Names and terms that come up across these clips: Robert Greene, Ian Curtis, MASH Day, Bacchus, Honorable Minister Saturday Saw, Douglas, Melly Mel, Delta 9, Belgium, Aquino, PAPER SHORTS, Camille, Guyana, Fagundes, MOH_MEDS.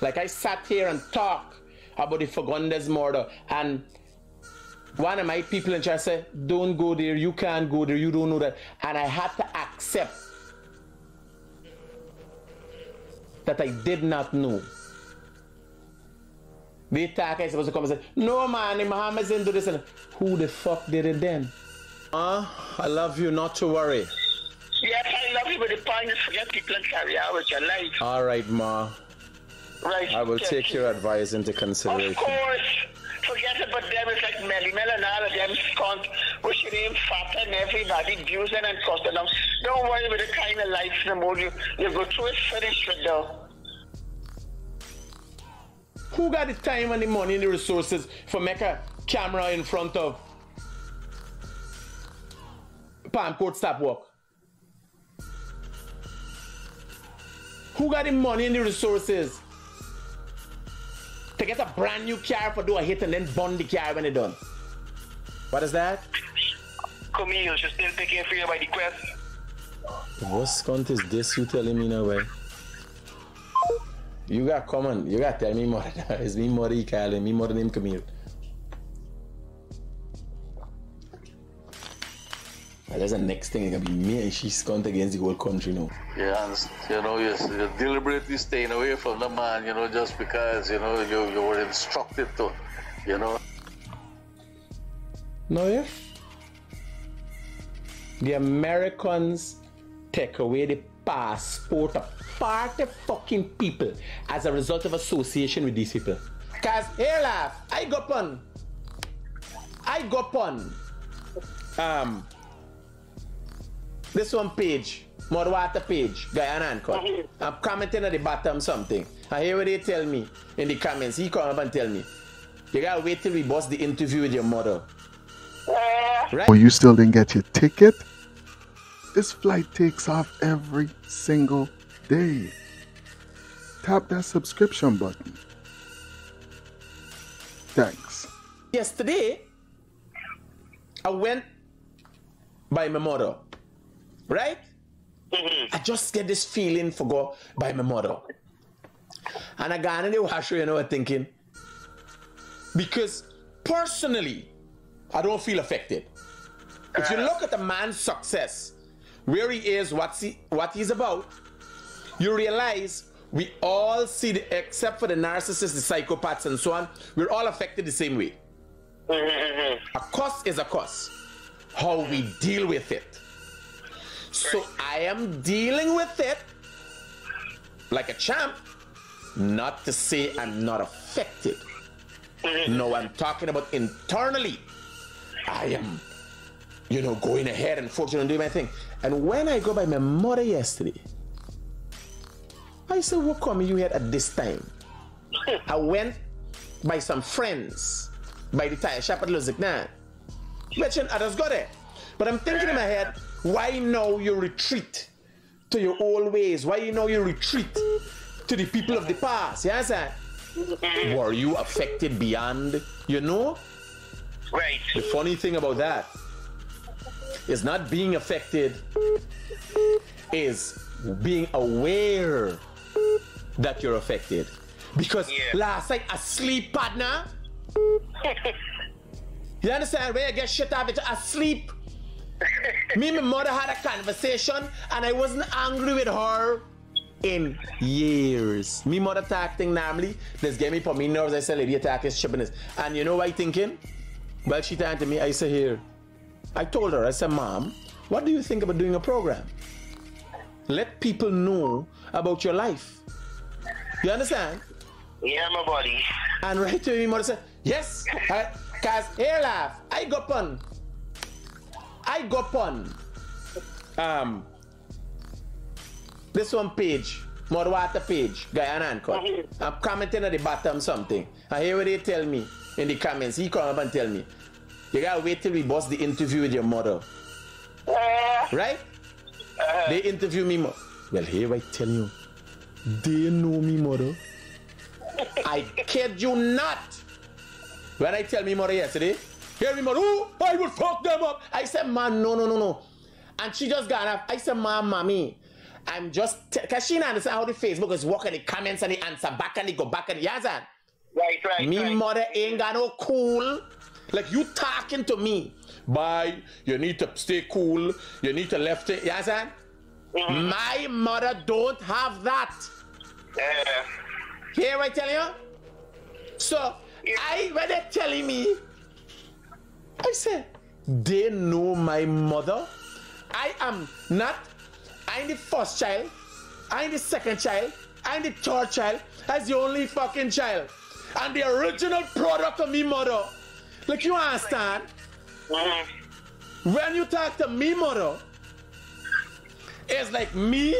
Like I sat here and talked about the Fagundes murder, and one of my people in church said, don't go there, you can't go there, you don't know that. And I had to accept that I did not know. The attacker is supposed to come and say, no man, the Muhammad didn't do this. And who the fuck did it then? I love you, not to worry. Yes, I love you, but the point is forget people and carry out with your life. All right, Ma. Right. I will take your advice into consideration. Of course. Forget about them. It's like Melly Mel and all of them scunt, which you name fatter and everybody, abusing and cussing them. Don't worry about the kind of life no more. You go through it, finish it though. Who got the time and the money and the resources for make a camera in front of Palm Court Stop Walk? Who got the money and the resources to get a brand new car for do a hit and then burn the car when it's done? What is that? Camille, she's still taking fear by the quest. What scunt is this you telling me now, boy? You got common. You got tell me more. It's me more calling me more name Camille. Well, that's the next thing. It can be me and she scunt against the whole country now. Yeah, and, you know, you're deliberately staying away from the man, you know, just because, you know, you were instructed to, you know. Now if the Americans take away the passport of party fucking people as a result of association with these people. Cause hey laugh, I got on this one page, Mudwater page, Guyana and Cut. I'm commenting at the bottom something. I hear what they tell me in the comments. He come up and tell me, you gotta wait till we bust the interview with your mother. Right? Oh, you still didn't get your ticket? This flight takes off every single day. Tap that subscription button. Thanks. Yesterday, I went by my mother, right? I just get this feeling for go by my mother. And I got in the washroom, you know, thinking, because personally, I don't feel affected. If you look at a man's success, where he is, what he's about, you realize we all see, except for the narcissists, the psychopaths and so on, we're all affected the same way. A curse is a curse. How we deal with it. So I am dealing with it like a champ, not to say I'm not affected. No, I'm talking about internally. I am, you know, going ahead and fortunate and doing my thing. And when I go by my mother yesterday, I said, what come you here at this time? I went by some friends by the tire shop at Luzignan. Mentioned others got it. But I'm thinking in my head, why now you retreat to your old ways? Why now you retreat to the people of the past? You understand? Were you affected beyond, you know? Right. The funny thing about that is not being affected, is being aware that you're affected. Because last night, asleep, partner. You understand where I get shit out of it? Asleep. Me and my mother had a conversation and I wasn't angry with her in years. Me mother talking normally, this gave me for me nerves. I said, lady attack is chippiness. And you know what I thinking? Well, she turned to me, I said, here. I told her, I said, Mom, what do you think about doing a program? Let people know about your life. You understand? Yeah, my buddy. And right to me, mother said, yes. Cause hey laugh, I got on this one page, Mudwater page, Guyana and Cut. I'm commenting at the bottom something. I hear what they tell me in the comments. He come up and tell me, you gotta wait till we bust the interview with your mother. Right? They interview me more. Well, here I tell you, they know me mother. I kid you not. When I tell me mother yesterday, hear me mother, oh, I will fuck them up. I said, man, no. And she just got off. I said, ma, mommy, I'm just Kashina understand how the Facebook is working, the comments and the answer back and they go back and yazan. Right. Me mother ain't got no cool. Like you talking to me. Bye. You need to stay cool. You need to left it. Yazan. Mm-hmm. My mother don't have that. Yeah. Hear what I tell you? So yeah. I when they telling me, I say, they know my mother. I am not. I'm the first child. I'm the second child. I'm the third child. I'm the only fucking child. I'm the original product of me mother. Like you understand? Mm-hmm. When you talk to me mother, it's like me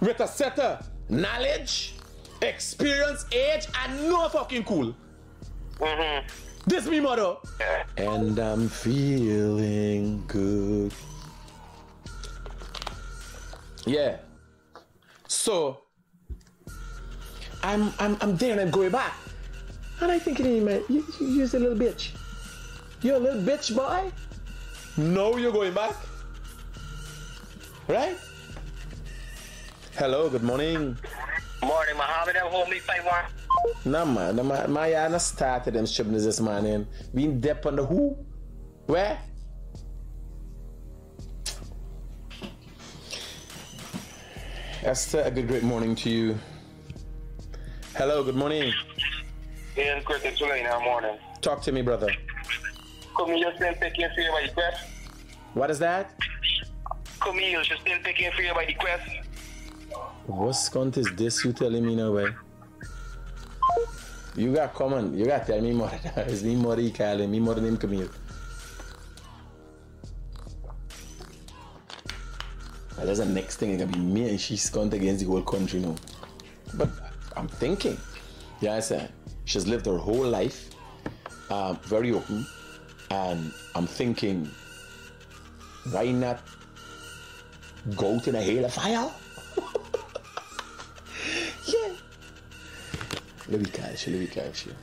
with a set of knowledge, experience, age, and no fucking cool. Mm-hmm. This me mother. And I'm feeling good. Yeah. So I'm there and I'm going back. And I thinking in my you're a little bitch. You're a little bitch boy. No, you're going back. Right? Hello, good morning. Morning, Mohammed. I'm home with my wife. Nah man, my I started them shipments this morning. Been deep on the who? Where? Esther, a great morning to you. Hello, good morning. Ian Curtis, good morning. Talk to me, brother. Camille, still taking fear by the quest. What is that? Camille, she's still taking fear by the quest. What scunt is this you telling me now, boy? You got common. You got to tell me more. It's me more calling. Me more name Camille. That's the next thing, it can be me and she's gone against the whole country now. But I'm thinking, yeah, I said, she's lived her whole life very open, and I'm thinking, why not go to the hail of fire? Yeah. Let me catch you.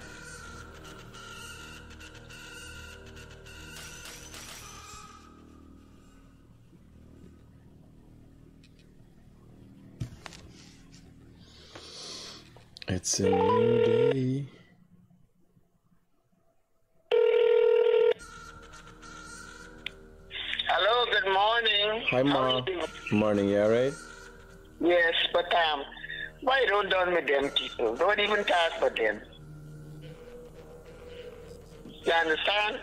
It's a new day. Hello, good morning. Hi, Ma. Morning, you alright? Yes, but why don't done with them people? Don't even talk for them. You understand?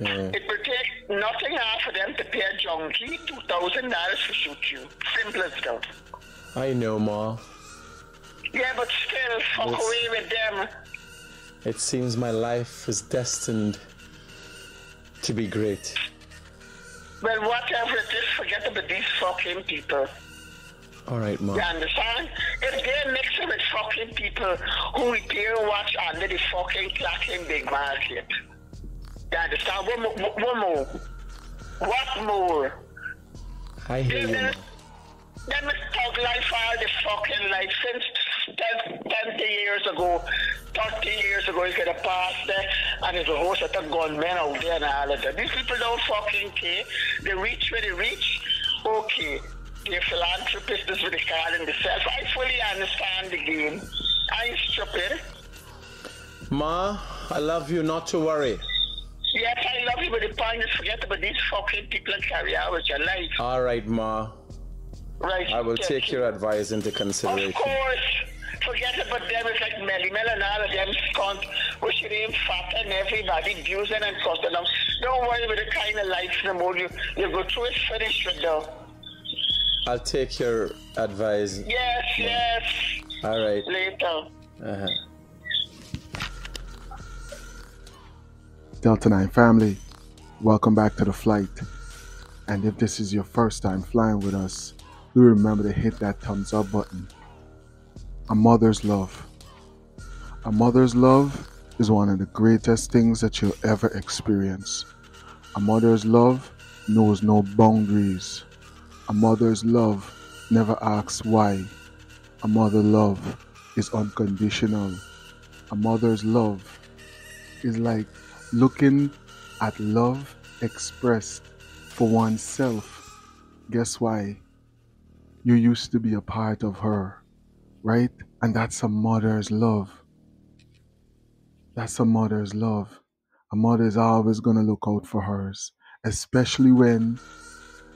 Yeah. It will take nothing out for them to pay a junkie $2,000 to shoot you. Simple as that. I know, Ma. Yeah, but still, fuck away with them. It seems my life is destined to be great. Well, whatever it is, forget about these fucking people. All right, Mom. You understand? If they're mixing with fucking people who repair watch under the fucking clacking big market. You understand? What more? What more? I hear you, Mom. Them is thug life all the fucking life since 30 years ago, you get a pastor and there's a whole set of gunmen out there and all of that. These people don't fucking care. They reach where they reach. Okay, they're philanthropists with the card and the self. I fully understand the game. I'm stupid. Ma, I love you, not to worry. Yes, I love you, but the point is forget about these fucking people and carry out with your life. All right, Ma. Right. I will take your advice into consideration. Of course. Forget about them. It's like Melly Mel and all of them scunt, which you name fat and everybody, abusing and cussing them. Don't worry about the kind of life no more. You go through it, finish with them. I'll take your advice. Yes, yeah. Yes. All right. Later. Delta 9 family, welcome back to the flight. And if this is your first time flying with us, do remember to hit that thumbs up button. A mother's love. A mother's love is one of the greatest things that you'll ever experience. A mother's love knows no boundaries. A mother's love never asks why. A mother's love is unconditional. A mother's love is like looking at love expressed for oneself. Guess why? you used to be a part of her, right? And that's a mother's love. That's a mother's love. A mother is always going to look out for hers, especially when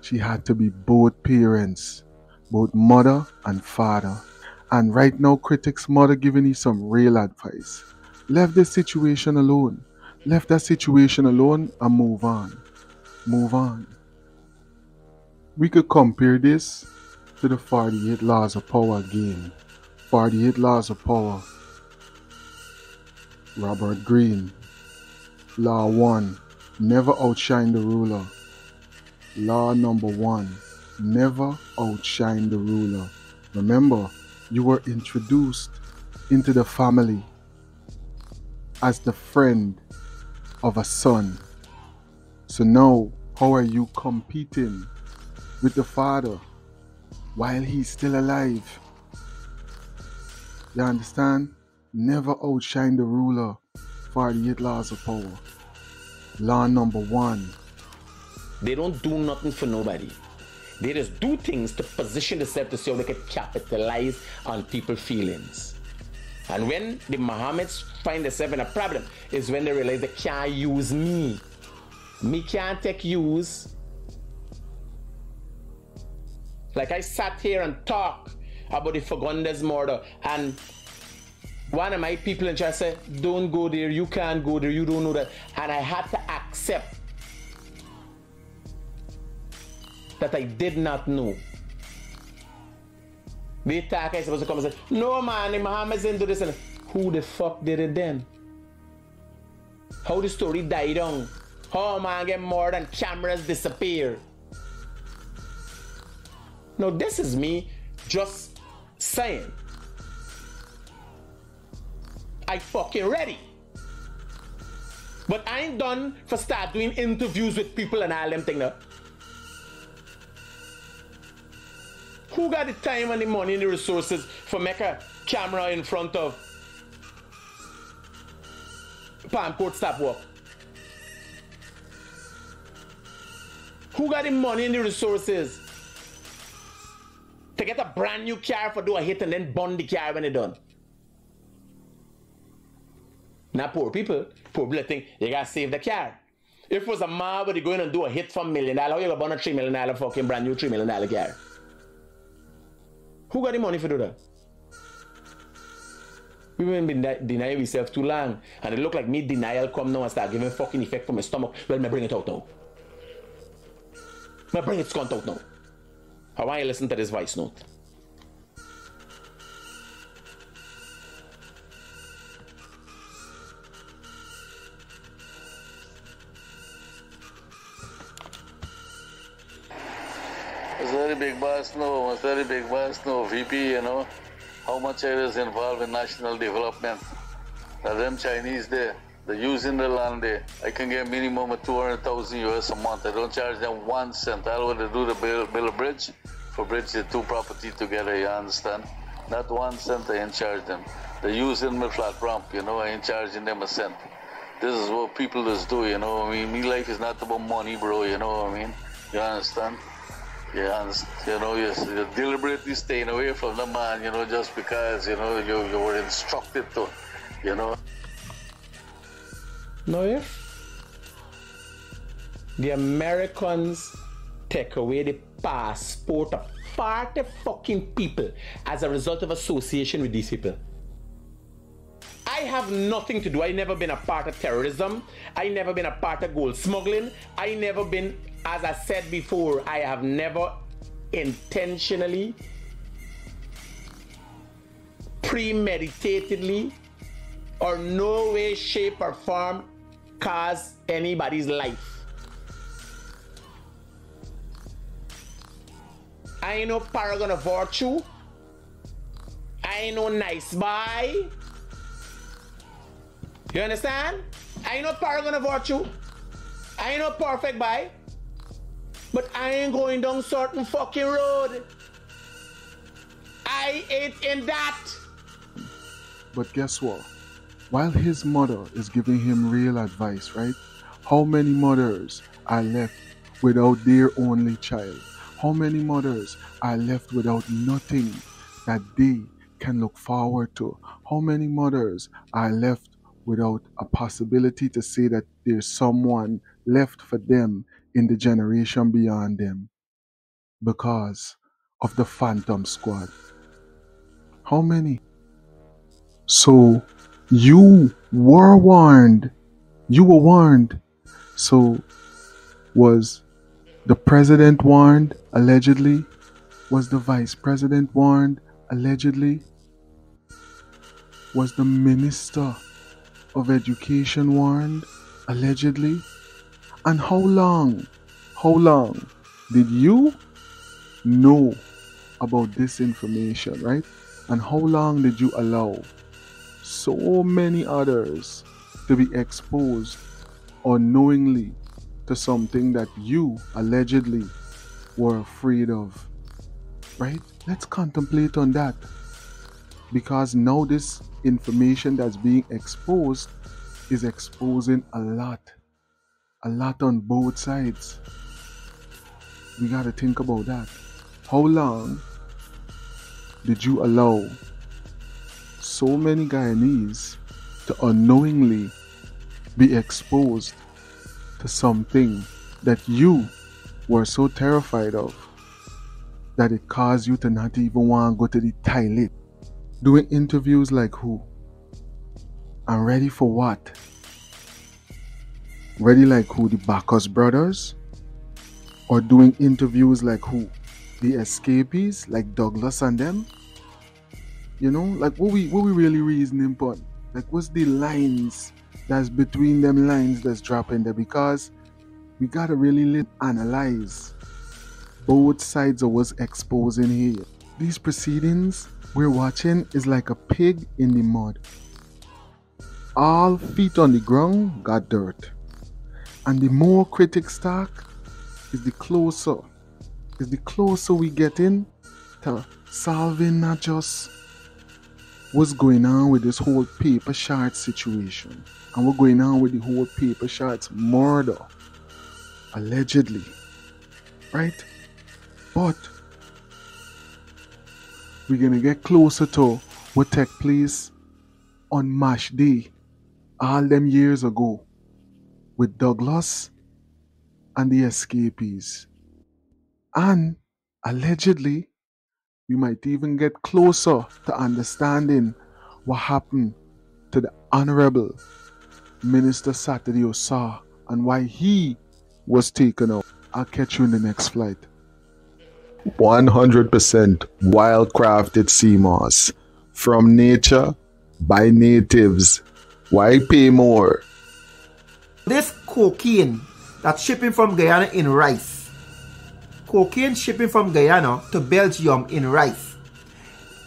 she had to be both parents, both mother and father. And right now, critics' mother giving you some real advice. Leave this situation alone. Leave that situation alone and move on. Move on. We could compare this to the 48 Laws of Power game. 48 Laws of Power. Robert Greene. Law 1. Never outshine the ruler. Law number 1. Never outshine the ruler. Remember, you were introduced into the family as the friend of a son. So now, how are you competing with the father while he's still alive? You understand? Never outshine the ruler. 48 Laws of Power. Law number 1. They don't do nothing for nobody. They just do things to position themselves to see how they can capitalize on people's feelings. And when the Mohammeds find themselves in a problem, is when they realize they can't use me. Me can't take use. Like I sat here and talked about the Fagundes murder, and one of my people in church said, don't go there, you can't go there, you don't know that. And I had to accept that I did not know. The attacker is supposed to come and say, no man, the Mohammeds didn't do this. And who the fuck did it then? How the story died down? How man get murdered and cameras disappear? Now this is me just saying. I fucking ready. But I ain't done for start doing interviews with people and all them thing now. Who got the time and the money and the resources for make a camera in front of Palm Court Stop Walk? Who got the money and the resources to get a brand new car for do a hit and then burn the car when it's done? Now poor people think they gotta save the car. If it was a mob but they go in and do a hit for $1 million, how you gonna burn a $3 million fucking brand new $3 million car? Who got the money for do that? We've been denying ourselves too long, and it look like me denial come now and start giving fucking effect from my stomach. Well, me bring it out now. Me bring it scunt out now. I want you to listen to this voice note. Big boss, no, was very big boss, no, VP, you know, how much I was involved in national development. Now them Chinese there, they're using the land there. I can get minimum of $200,000 US a month. I don't charge them 1 cent. I don't want to do the build a bridge. For bridge, the two property together, you understand? Not 1 cent I ain't charge them. They're using my flat ramp, you know, I ain't charging them a cent. This is what people just do, you know, I mean, me life is not about money, bro, you know what I mean? You understand? Yeah, and, you know, you're deliberately staying away from the man, you know, just because, you know, you were instructed to, you know. Now if the Americans take away the passport of 40 fucking people as a result of association with these people, I have nothing to do. I never been a part of terrorism. I never been a part of gold smuggling. I never been... As I said before, I have never intentionally, premeditatedly, or no way, shape, or form caused anybody's life. I ain't no paragon of virtue. I ain't no nice boy. You understand? I ain't no paragon of virtue. I ain't no perfect boy. But I ain't going down certain fucking road. I ain't in that. But guess what? While his mother is giving him real advice, right? How many mothers are left without their only child? How many mothers are left without nothing that they can look forward to? How many mothers are left without a possibility to say that there's someone left for them in the generation beyond them because of the Phantom Squad? How many? So you were warned. You were warned. So was the president warned, allegedly? Was the vice president warned, allegedly? Was the minister of education warned, allegedly? And how long did you know about this information, right? And how long did you allow so many others to be exposed unknowingly to something that you allegedly were afraid of, right? Let's contemplate on that, because now this information that's being exposed is exposing a lot on both sides. We got to think about that. How long did you allow so many Guyanese to unknowingly be exposed to something that you were so terrified of that it caused you to not even want to go to the toilet? Doing interviews like who? And ready for what? Ready like who? The Bacchus brothers? Or doing interviews like who? The escapees, like Douglas and them? You know, like what we really reasoning upon? Like what's the lines that's between them lines that's dropping there? Because we gotta really analyze both sides of what's exposing here. These proceedings we're watching is like a pig in the mud. All feet on the ground got dirt. And the more critics talk is the closer we get in to solving not just what's going on with this whole paper shards situation and what's going on with the whole paper shards murder, allegedly, right? But we're going to get closer to what took place on MASH Day all them years ago with Douglas and the escapees. And allegedly, we might even get closer to understanding what happened to the Honorable Minister Saturday Saw and why he was taken out. I'll catch you in the next flight. 100% wildcrafted sea moss from nature by natives. Why pay more? This cocaine that's shipping from Guyana in rice. Cocaine shipping from Guyana to Belgium in rice.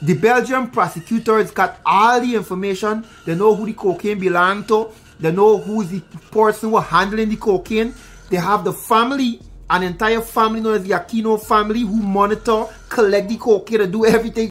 The Belgian prosecutors got all the information. They know who the cocaine belonged to. They know who's the person who handling the cocaine. They have the family, an entire family known as the Aquino family, who monitor, collect the cocaine and do everything.